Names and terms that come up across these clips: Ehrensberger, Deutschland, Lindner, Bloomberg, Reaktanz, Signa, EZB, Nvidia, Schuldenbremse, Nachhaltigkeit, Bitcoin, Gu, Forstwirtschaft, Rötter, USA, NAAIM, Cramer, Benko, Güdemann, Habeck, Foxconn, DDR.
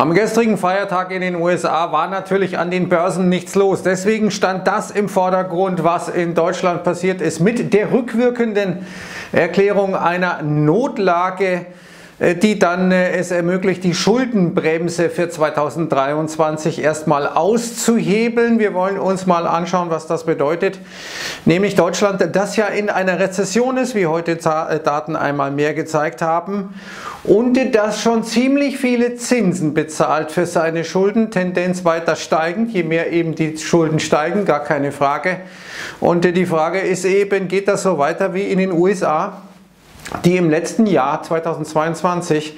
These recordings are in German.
Am gestrigen Feiertag in den USA war natürlich an den Börsen nichts los. Deswegen stand das im Vordergrund, was in Deutschland passiert ist, mit der rückwirkenden Erklärung einer Notlage, die dann es ermöglicht, die Schuldenbremse für 2023 erstmal auszuhebeln. Wir wollen uns mal anschauen, was das bedeutet. Nämlich Deutschland, das ja in einer Rezession ist, wie heute Daten einmal mehr gezeigt haben, und das schon ziemlich viele Zinsen bezahlt für seine Schulden, Tendenz weiter steigend, je mehr eben die Schulden steigen, gar keine Frage. Und die Frage ist eben, geht das so weiter wie in den USA? Die im letzten Jahr 2022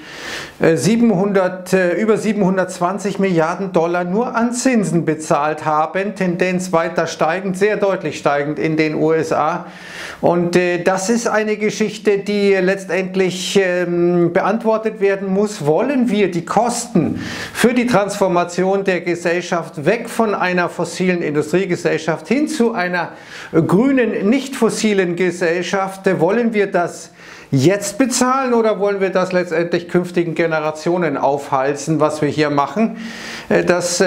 über 720 Milliarden Dollar nur an Zinsen bezahlt haben, Tendenz weiter steigend, sehr deutlich steigend in den USA. Und das ist eine Geschichte, die letztendlich beantwortet werden muss. Wollen wir die Kosten für die Transformation der Gesellschaft weg von einer fossilen Industriegesellschaft hin zu einer grünen, nicht fossilen Gesellschaft, wollen wir das jetzt bezahlen oder wollen wir das letztendlich künftigen Generationen aufhalsen, was wir hier machen? Das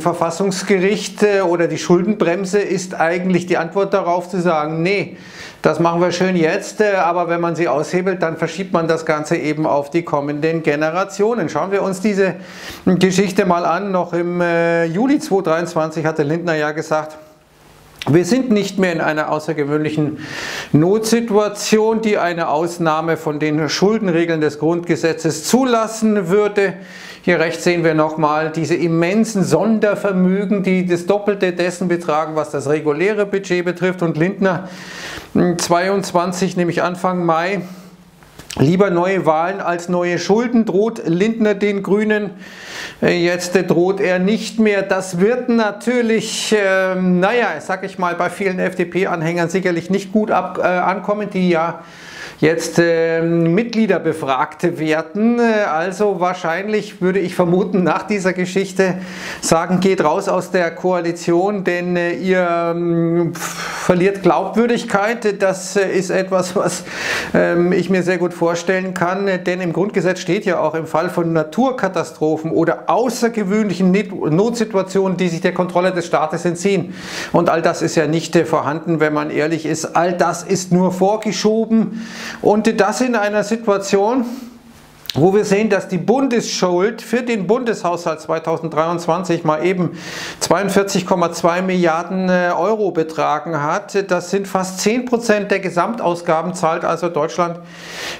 Verfassungsgericht oder die Schuldenbremse ist eigentlich die Antwort darauf zu sagen, nee, das machen wir schön jetzt, aber wenn man sie aushebelt, dann verschiebt man das Ganze eben auf die kommenden Generationen. Schauen wir uns diese Geschichte mal an. Noch im Juli 2023 hatte Lindner ja gesagt, wir sind nicht mehr in einer außergewöhnlichen Notsituation, die eine Ausnahme von den Schuldenregeln des Grundgesetzes zulassen würde. Hier rechts sehen wir nochmal diese immensen Sondervermögen, die das Doppelte dessen betragen, was das reguläre Budget betrifft. Und Lindner 22, nämlich Anfang Mai, lieber neue Wahlen als neue Schulden, droht Lindner den Grünen. Jetzt droht er nicht mehr. Das wird natürlich, sag ich mal, bei vielen FDP-Anhängern sicherlich nicht gut ankommen, die ja jetzt Mitglieder befragt werden. Also wahrscheinlich, würde ich vermuten, nach dieser Geschichte sagen, geht raus aus der Koalition, denn ihr verliert Glaubwürdigkeit. Das ist etwas, was ich mir sehr gut vorstellen kann, denn im Grundgesetz steht ja auch, im Fall von Naturkatastrophen oder außergewöhnlichen Notsituationen, die sich der Kontrolle des Staates entziehen. Und all das ist ja nicht vorhanden, wenn man ehrlich ist. All das ist nur vorgeschoben, und das in einer Situation, wo wir sehen, dass die Bundesschuld für den Bundeshaushalt 2023 mal eben 42,2 Milliarden Euro betragen hat. Das sind fast 10% der Gesamtausgaben, zahlt also Deutschland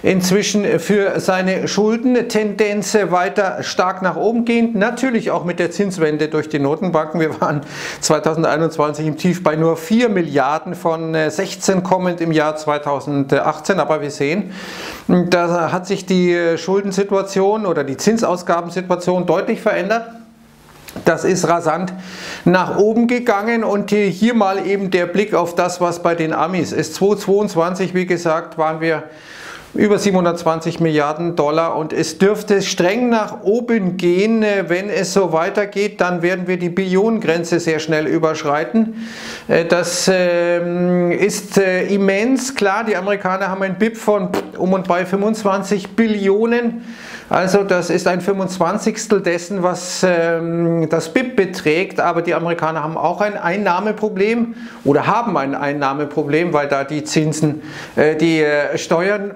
inzwischen für seine Schulden. Tendenz weiter stark nach oben gehend, natürlich auch mit der Zinswende durch die Notenbanken. Wir waren 2021 im Tief bei nur 4 Milliarden von 16 kommend im Jahr 2018. Aber wir sehen, da hat sich die Schulden-Situation oder die Zinsausgabensituation deutlich verändert. Das ist rasant nach oben gegangen, und hier mal eben der Blick auf das, was bei den Amis ist. 2022, wie gesagt, waren wir über 720 Milliarden Dollar, und es dürfte streng nach oben gehen. Wenn es so weitergeht, dann werden wir die Billionengrenze sehr schnell überschreiten. Das ist immens. Klar, die Amerikaner haben ein BIP von um und bei 25 Billionen. Also das ist ein 25stel dessen, was das BIP beträgt. Aber die Amerikaner haben auch ein Einnahmeproblem oder haben ein Einnahmeproblem, weil da die Zinsen, die Steuern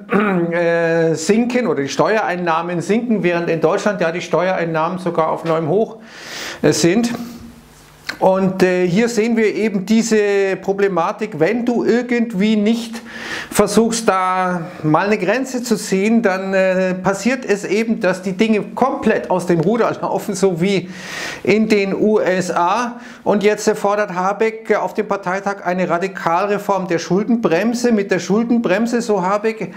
sinken oder die Steuereinnahmen sinken, während in Deutschland ja die Steuereinnahmen sogar auf neuem Hoch sind. Und hier sehen wir eben diese Problematik, wenn du irgendwie nicht versuchst, da mal eine Grenze zu ziehen, dann passiert es eben, dass die Dinge komplett aus dem Ruder laufen, so wie in den USA. Und jetzt fordert Habeck auf dem Parteitag eine Radikalreform der Schuldenbremse. Mit der Schuldenbremse, so Habeck,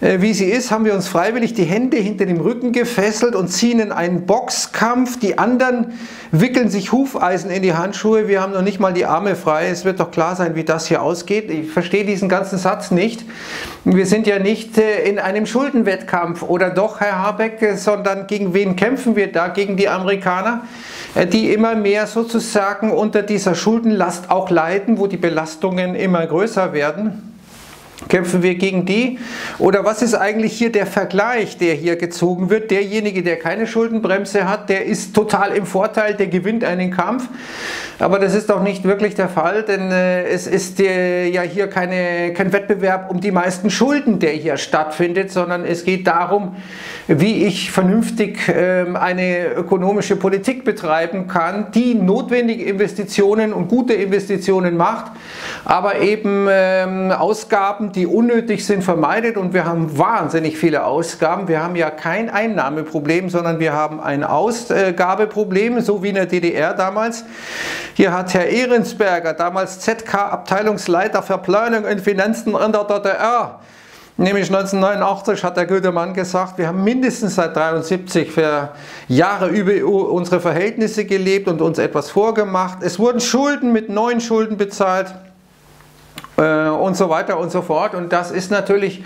wie sie ist, haben wir uns freiwillig die Hände hinter dem Rücken gefesselt und ziehen in einen Boxkampf. Die anderen wickeln sich Hufeisen in die Handschuhe, wir haben noch nicht mal die Arme frei. Es wird doch klar sein, wie das hier ausgeht. Ich verstehe diesen ganzen Satz nicht. Wir sind ja nicht in einem Schuldenwettkampf, oder doch, Herr Habeck, sondern gegen wen kämpfen wir da? Gegen die Amerikaner, die immer mehr sozusagen unter dieser Schuldenlast auch leiden, wo die Belastungen immer größer werden. Kämpfen wir gegen die? Oder was ist eigentlich hier der Vergleich, der hier gezogen wird? Derjenige, der keine Schuldenbremse hat, der ist total im Vorteil, der gewinnt einen Kampf. Aber das ist doch nicht wirklich der Fall, denn es ist ja hier kein Wettbewerb um die meisten Schulden, der hier stattfindet, sondern es geht darum, wie ich vernünftig eine ökonomische Politik betreiben kann, die notwendige Investitionen und gute Investitionen macht, aber eben Ausgaben, die unnötig sind, vermeidet, und wir haben wahnsinnig viele Ausgaben. Wir haben ja kein Einnahmeproblem, sondern wir haben ein Ausgabeproblem, so wie in der DDR damals. Hier hat Herr Ehrensberger, damals ZK-Abteilungsleiter für Planung und Finanzen in der DDR, nämlich 1989 hat der Güdemann gesagt, wir haben mindestens seit 1973 für Jahre über unsere Verhältnisse gelebt und uns etwas vorgemacht. Es wurden Schulden mit neuen Schulden bezahlt. Und so weiter und so fort. Und das ist natürlich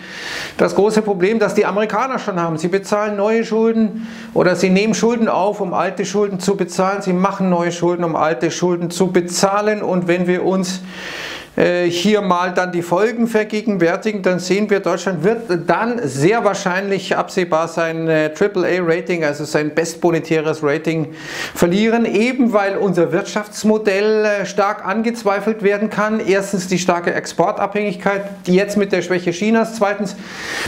das große Problem, das die Amerikaner schon haben. Sie bezahlen neue Schulden oder sie nehmen Schulden auf, um alte Schulden zu bezahlen. Sie machen neue Schulden, um alte Schulden zu bezahlen. Und wenn wir uns hier mal dann die Folgen vergegenwärtigen, dann sehen wir, Deutschland wird dann sehr wahrscheinlich absehbar sein AAA-Rating, also sein bestbonitäres Rating, verlieren, eben weil unser Wirtschaftsmodell stark angezweifelt werden kann. Erstens die starke Exportabhängigkeit, die jetzt mit der Schwäche Chinas, zweitens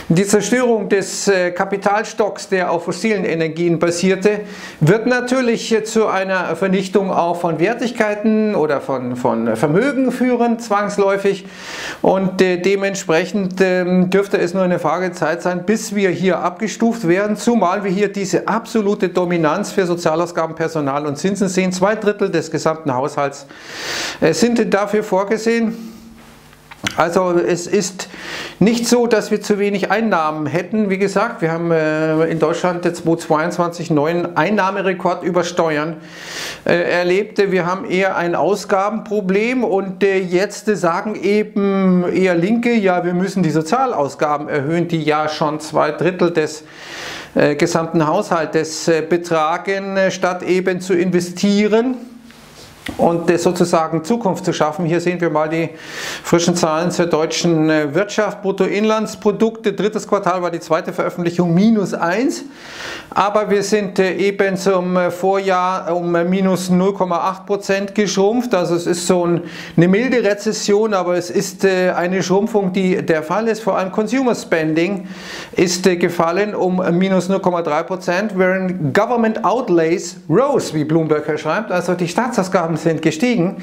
die Zerstörung des Kapitalstocks, der auf fossilen Energien basierte, wird natürlich zu einer Vernichtung auch von Wertigkeiten oder von Vermögen führen, zwangsläufig, und dementsprechend dürfte es nur eine Frage der Zeit sein, bis wir hier abgestuft werden, zumal wir hier diese absolute Dominanz für Sozialausgaben, Personal und Zinsen sehen. 2/3 des gesamten Haushalts sind dafür vorgesehen. Also es ist nicht so, dass wir zu wenig Einnahmen hätten. Wie gesagt, wir haben in Deutschland jetzt 2022 einen neuen Einnahmerekord über Steuern erlebt. Wir haben eher ein Ausgabenproblem, und jetzt sagen eben eher Linke, ja, wir müssen die Sozialausgaben erhöhen, die ja schon 2/3 des gesamten Haushaltes betragen, statt eben zu investieren und sozusagen Zukunft zu schaffen. Hier sehen wir mal die frischen Zahlen zur deutschen Wirtschaft. Bruttoinlandsprodukte, drittes Quartal war die zweite Veröffentlichung, -1. Aber wir sind eben zum Vorjahr um -0,8% geschrumpft. Also es ist so eine milde Rezession, aber es ist eine Schrumpfung, die der Fall ist. Vor allem Consumer Spending ist gefallen um -0,3%, während Government Outlays rose, wie Bloomberg schreibt. Also die Staatsausgaben sind gestiegen,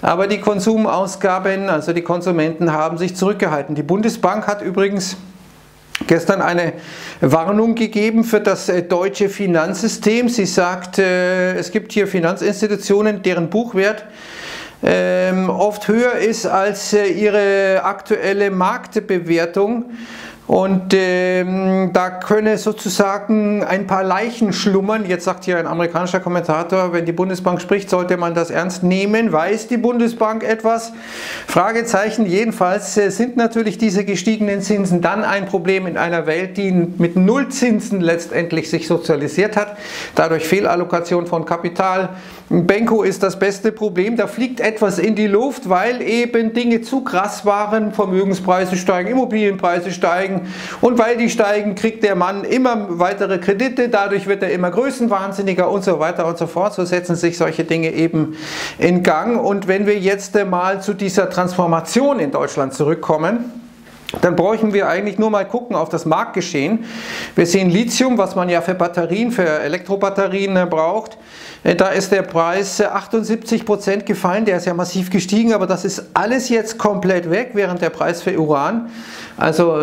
aber die Konsumausgaben, also die Konsumenten, haben sich zurückgehalten. Die Bundesbank hat übrigens gestern eine Warnung gegeben für das deutsche Finanzsystem. Sie sagt, es gibt hier Finanzinstitutionen, deren Buchwert oft höher ist als ihre aktuelle Marktbewertung. Und da könne sozusagen ein paar Leichen schlummern. Jetzt sagt hier ein amerikanischer Kommentator, wenn die Bundesbank spricht, sollte man das ernst nehmen. Weiß die Bundesbank etwas? Fragezeichen. Jedenfalls sind natürlich diese gestiegenen Zinsen dann ein Problem in einer Welt, die mit Nullzinsen letztendlich sich sozialisiert hat. Dadurch Fehlallokation von Kapital. Benko ist das beste Problem. Da fliegt etwas in die Luft, weil eben Dinge zu krass waren. Vermögenspreise steigen, Immobilienpreise steigen. Und weil die steigen, kriegt der Mann immer weitere Kredite, dadurch wird er immer größenwahnsinniger und so weiter und so fort. So setzen sich solche Dinge eben in Gang. Und wenn wir jetzt mal zu dieser Transformation in Deutschland zurückkommen, dann bräuchten wir eigentlich nur mal gucken auf das Marktgeschehen. Wir sehen Lithium, was man ja für Batterien, für Elektrobatterien braucht. Da ist der Preis 78% gefallen, der ist ja massiv gestiegen, aber das ist alles jetzt komplett weg, während der Preis für Uran, also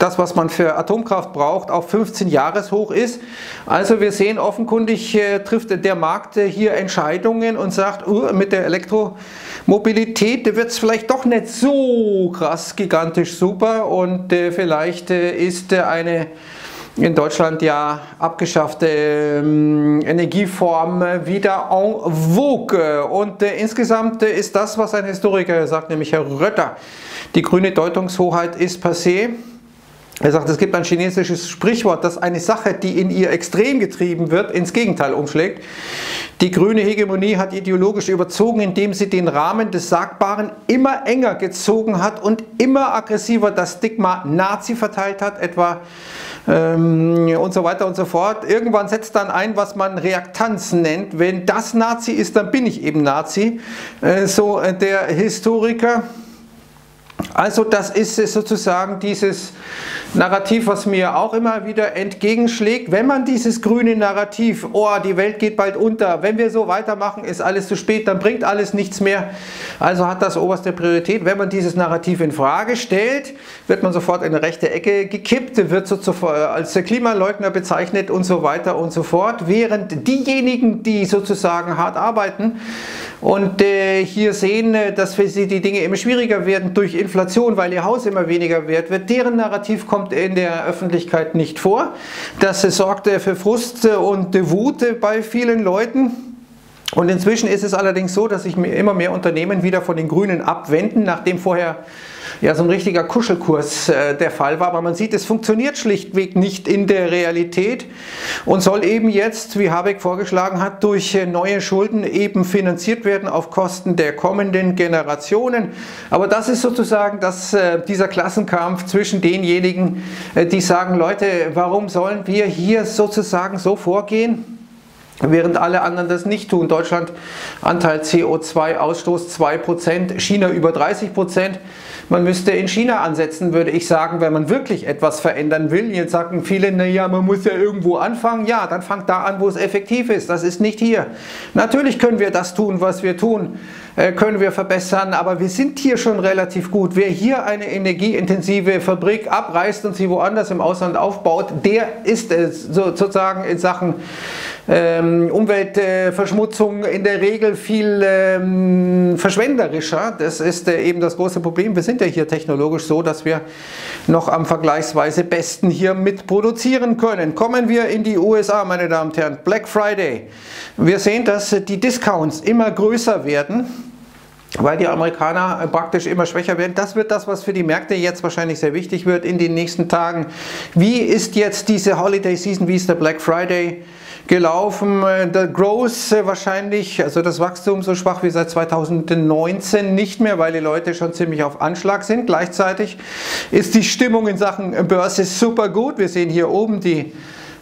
das, was man für Atomkraft braucht, auf 15-Jahres-Hoch ist. Also wir sehen offenkundig, trifft der Markt hier Entscheidungen und sagt, mit der Elektromobilität wird es vielleicht doch nicht so krass gigantisch super, und vielleicht ist eine in Deutschland ja abgeschaffte Energieform wieder en vogue. Und insgesamt ist das, was ein Historiker sagt, nämlich Herr Rötter, die grüne Deutungshoheit ist passé. Er sagt, es gibt ein chinesisches Sprichwort, dass eine Sache, die in ihr Extrem getrieben wird, ins Gegenteil umschlägt. Die grüne Hegemonie hat ideologisch überzogen, indem sie den Rahmen des Sagbaren immer enger gezogen hat und immer aggressiver das Stigma Nazi verteilt hat, etwa und so weiter und so fort. Irgendwann setzt dann ein, was man Reaktanz nennt. Wenn das Nazi ist, dann bin ich eben Nazi, so der Historiker. Also das ist sozusagen dieses Narrativ, was mir auch immer wieder entgegenschlägt. Wenn man dieses grüne Narrativ, oh, die Welt geht bald unter, wenn wir so weitermachen, ist alles zu spät, dann bringt alles nichts mehr. Also hat das oberste Priorität. Wenn man dieses Narrativ in Frage stellt, wird man sofort in eine rechte Ecke gekippt, wird sozusagen als Klimaleugner bezeichnet und so weiter und so fort. Während diejenigen, die sozusagen hart arbeiten und hier sehen, dass für sie die Dinge immer schwieriger werden durch Inflation, weil ihr Haus immer weniger wert wird, deren Narrativ kommt in der Öffentlichkeit nicht vor. Das sorgt für Frust und Wut bei vielen Leuten. Und inzwischen ist es allerdings so, dass sich immer mehr Unternehmen wieder von den Grünen abwenden, nachdem vorher ja so ein richtiger Kuschelkurs der Fall war. Aber man sieht, es funktioniert schlichtweg nicht in der Realität und soll eben jetzt, wie Habeck vorgeschlagen hat, durch neue Schulden eben finanziert werden auf Kosten der kommenden Generationen. Aber das ist sozusagen dieser Klassenkampf zwischen denjenigen, die sagen, Leute, warum sollen wir hier sozusagen so vorgehen? Während alle anderen das nicht tun. Deutschland Anteil CO2-Ausstoß 2%, China über 30%. Man müsste in China ansetzen, würde ich sagen, wenn man wirklich etwas verändern will. Jetzt sagen viele, naja, man muss ja irgendwo anfangen. Ja, dann fangt da an, wo es effektiv ist. Das ist nicht hier. Natürlich können wir das tun, was wir tun, können wir verbessern, aber wir sind hier schon relativ gut. Wer hier eine energieintensive Fabrik abreißt und sie woanders im Ausland aufbaut, der ist sozusagen in Sachen Umweltverschmutzung in der Regel viel verschwenderischer. Das ist eben das große Problem. Wir sind ja hier technologisch so, dass wir noch am vergleichsweise besten hier mit produzieren können. Kommen wir in die USA, meine Damen und Herren. Black Friday. Wir sehen, dass die Discounts immer größer werden, weil die Amerikaner praktisch immer schwächer werden. Das wird das, was für die Märkte jetzt wahrscheinlich sehr wichtig wird in den nächsten Tagen. Wie ist jetzt diese Holiday Season, wie ist der Black Friday gelaufen? Der Growth wahrscheinlich, also das Wachstum so schwach wie seit 2019 nicht mehr, weil die Leute schon ziemlich auf Anschlag sind. Gleichzeitig ist die Stimmung in Sachen Börse super gut. Wir sehen hier oben die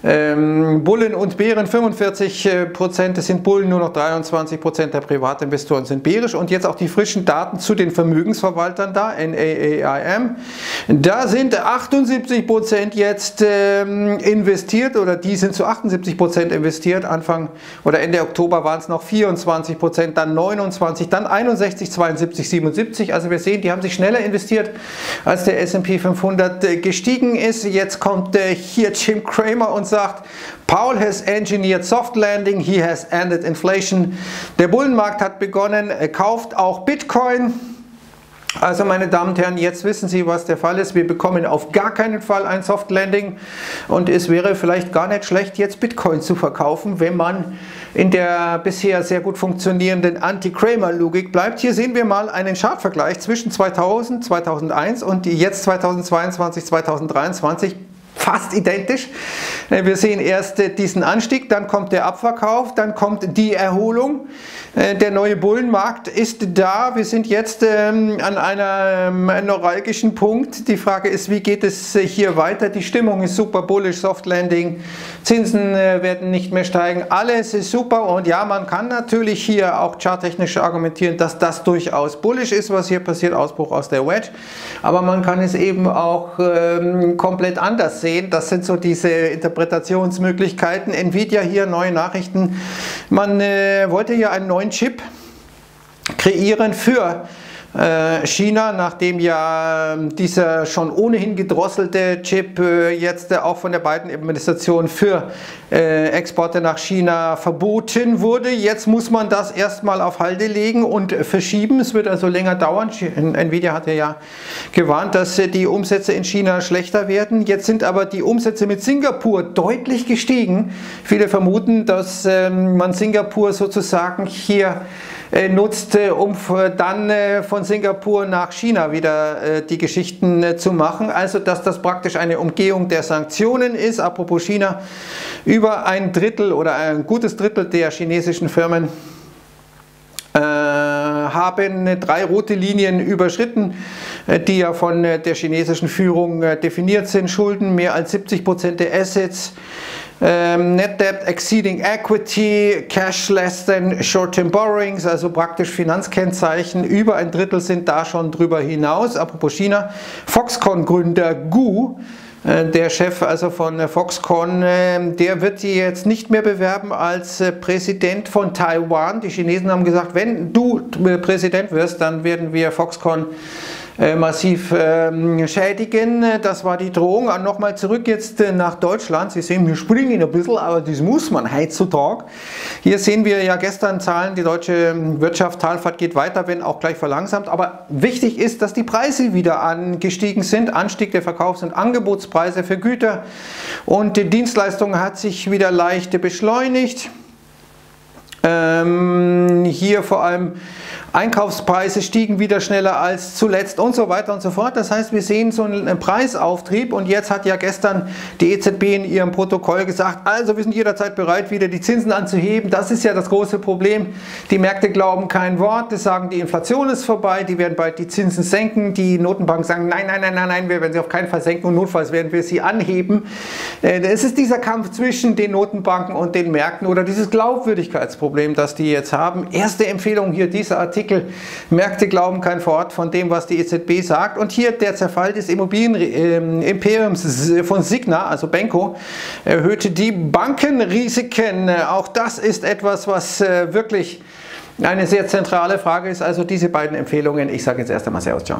Bullen und Bären, 45%, es sind Bullen, nur noch 23% der Privatinvestoren sind bärisch. Und jetzt auch die frischen Daten zu den Vermögensverwaltern da, NAAIM. Da sind 78% jetzt investiert, oder die sind zu 78% investiert. Anfang oder Ende Oktober waren es noch 24%, dann 29%, dann 61%, 72%, 77%. Also wir sehen, die haben sich schneller investiert, als der S&P 500 gestiegen ist. Jetzt kommt hier Jim Cramer und sagt, Paul has engineered soft landing, he has ended inflation. Der Bullenmarkt hat begonnen, kauft auch Bitcoin. Also meine Damen und Herren, jetzt wissen Sie, was der Fall ist. Wir bekommen auf gar keinen Fall ein Soft Landing und es wäre vielleicht gar nicht schlecht, jetzt Bitcoin zu verkaufen, wenn man in der bisher sehr gut funktionierenden Anti-Cramer-Logik bleibt. Hier sehen wir mal einen Chartvergleich zwischen 2000, 2001 und jetzt 2022, 2023. Fast identisch. Wir sehen erst diesen Anstieg, dann kommt der Abverkauf, dann kommt die Erholung. Der neue Bullenmarkt ist da. Wir sind jetzt an einem neuralgischen Punkt. Die Frage ist, wie geht es hier weiter? Die Stimmung ist super bullisch, Soft Landing, Zinsen werden nicht mehr steigen. Alles ist super und ja, man kann natürlich hier auch charttechnisch argumentieren, dass das durchaus bullisch ist, was hier passiert, Ausbruch aus der Wedge. Aber man kann es eben auch komplett anders sehen. Das sind so diese Interpretationsmöglichkeiten. Nvidia hier, neue Nachrichten. Man wollte ja einen neuen Chip kreieren für China, nachdem ja dieser schon ohnehin gedrosselte Chip jetzt auch von der Biden-Administration für Exporte nach China verboten wurde. Jetzt muss man das erstmal auf Halde legen und verschieben. Es wird also länger dauern. Nvidia hatte ja gewarnt, dass die Umsätze in China schlechter werden. Jetzt sind aber die Umsätze mit Singapur deutlich gestiegen. Viele vermuten, dass man Singapur sozusagen hier nutzt, um dann von Singapur nach China wieder die Geschichten zu machen. Also dass das praktisch eine Umgehung der Sanktionen ist. Apropos China, über ein Drittel oder ein gutes Drittel der chinesischen Firmen haben 3 rote Linien überschritten, die ja von der chinesischen Führung definiert sind. Schulden, mehr als 70% der Assets, Net Debt exceeding Equity, Cash less than short-term borrowings, also praktisch Finanzkennzeichen. Über ein Drittel sind da schon drüber hinaus. Apropos China, Foxconn-Gründer Gu, der Chef also von Foxconn, der wird sie jetzt nicht mehr bewerben als Präsident von Taiwan. Die Chinesen haben gesagt, wenn du Präsident wirst, dann werden wir Foxconn massiv schädigen. Das war die Drohung. Und nochmal zurück jetzt nach Deutschland. Sie sehen, wir springen ein bisschen, aber das muss man heutzutage. Hier sehen wir ja gestern Zahlen, die deutsche Wirtschaft, Talfahrt geht weiter, wenn auch gleich verlangsamt. Aber wichtig ist, dass die Preise wieder angestiegen sind. Anstieg der Verkaufs- und Angebotspreise für Güter und die Dienstleistungen hat sich wieder leicht beschleunigt. Hier vor allem Einkaufspreise stiegen wieder schneller als zuletzt und so weiter und so fort. Das heißt, wir sehen so einen Preisauftrieb und jetzt hat ja gestern die EZB in ihrem Protokoll gesagt, also wir sind jederzeit bereit, wieder die Zinsen anzuheben. Das ist ja das große Problem. Die Märkte glauben kein Wort. Die sagen, die Inflation ist vorbei, die werden bald die Zinsen senken. Die Notenbanken sagen, nein, nein, nein, nein, nein, wir werden sie auf keinen Fall senken und notfalls werden wir sie anheben. Es ist dieser Kampf zwischen den Notenbanken und den Märkten oder dieses Glaubwürdigkeitsproblem, das die jetzt haben. Erste Empfehlung hier, dieser Artikel, Märkte glauben kein Wort von dem, was die EZB sagt. Und hier der Zerfall des Immobilienimperiums von Signa, also Benko, erhöhte die Bankenrisiken. Auch das ist etwas, was wirklich eine sehr zentrale Frage ist. Also diese beiden Empfehlungen. Ich sage jetzt erst einmal Servus, ciao.